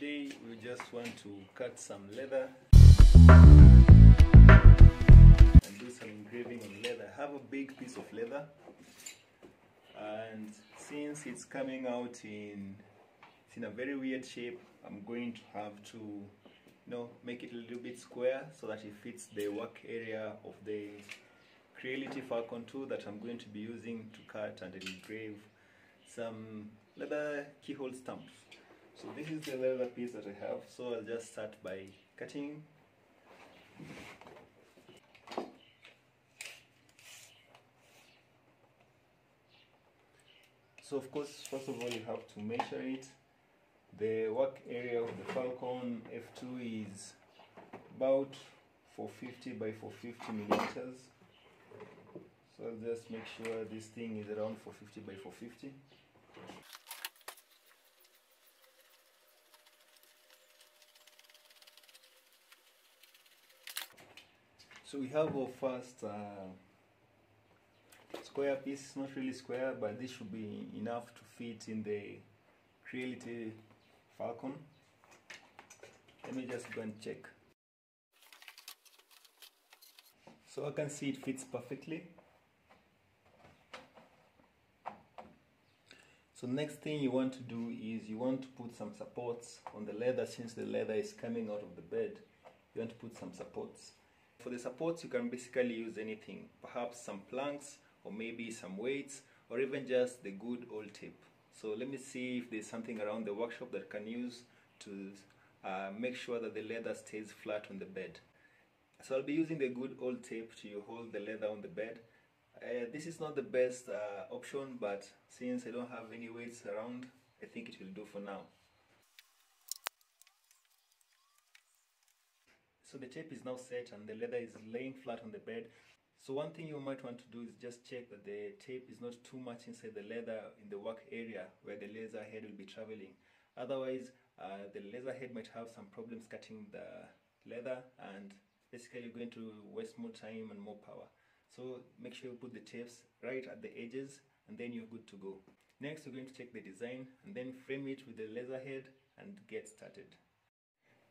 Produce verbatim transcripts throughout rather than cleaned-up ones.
Today we just want to cut some leather and do some engraving on leather. Have a big piece of leather, and since it's coming out in it's in a very weird shape, I'm going to have to you know make it a little bit square so that it fits the work area of the Creality Falcon two that I'm going to be using to cut and engrave some leather keyhole stamps. So this is the leather piece that I have, so I'll just start by cutting. So of course, first of all, you have to measure it. The work area of the Falcon F two is about four fifty by four fifty millimeters. So I'll just make sure this thing is around four fifty by four fifty. So we have our first uh, square piece. It's not really square, but this should be enough to fit in the Creality Falcon. Let me just go and check. So I can see it fits perfectly. So next thing you want to do is you want to put some supports on the leather. Since the leather is coming out of the bed, you want to put some supports. For the supports, you can basically use anything, perhaps some planks or maybe some weights or even just the good old tape. So let me see if there's something around the workshop that I can use to uh, make sure that the leather stays flat on the bed. So I'll be using the good old tape to hold the leather on the bed. Uh, this is not the best uh, option, but since I don't have any weights around, I think it will do for now. So the tape is now set and the leather is laying flat on the bed. So one thing you might want to do is just check that the tape is not too much inside the leather in the work area where the laser head will be traveling. Otherwise, uh, the laser head might have some problems cutting the leather, and basically you're going to waste more time and more power. So make sure you put the tapes right at the edges, and then you're good to go. Next, you're going to check the design and then frame it with the laser head and get started.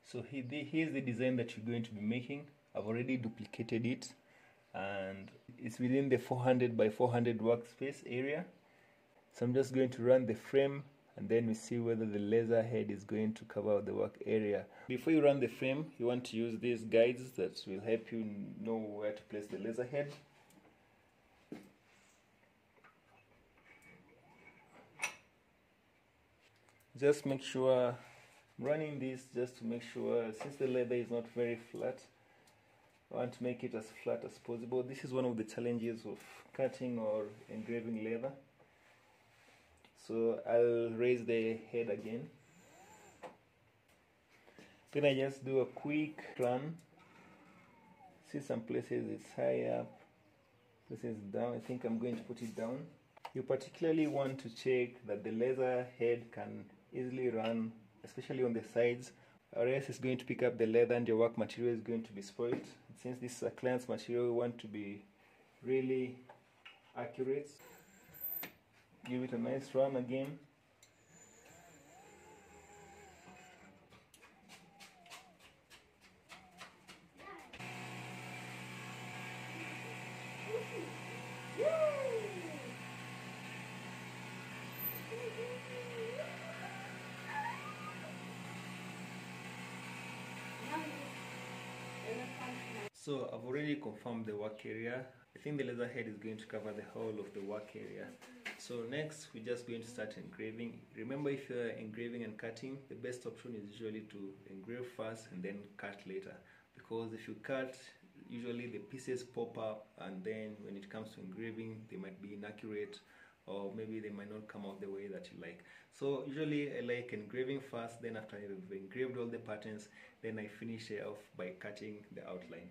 So here's the design that you're going to be making. I've already duplicated it, and it's within the four hundred by four hundred workspace area. So I'm just going to run the frame, and then we see whether the laser head is going to cover the work area. Before you run the frame, you want to use these guides that will help you know where to place the laser head. Just make sure running this just to make sure, since the leather is not very flat, I want to make it as flat as possible. This is one of the challenges of cutting or engraving leather. So I'll raise the head again. Then I just do a quick run. See, some places it's high up, places down. I think I'm going to put it down. You particularly want to check that the laser head can easily run, especially on the sides, or else it's going to pick up the leather and your work material is going to be spoiled. And since this is a client's material, you want to be really accurate. Give it a nice run again. So I've already confirmed the work area. I think the laser head is going to cover the whole of the work area. So next, we're just going to start engraving. Remember, if you're engraving and cutting, the best option is usually to engrave first and then cut later. Because if you cut, usually the pieces pop up, and then when it comes to engraving, they might be inaccurate, or maybe they might not come out the way that you like. So usually I like engraving first, then after I've engraved all the patterns, then I finish it off by cutting the outline.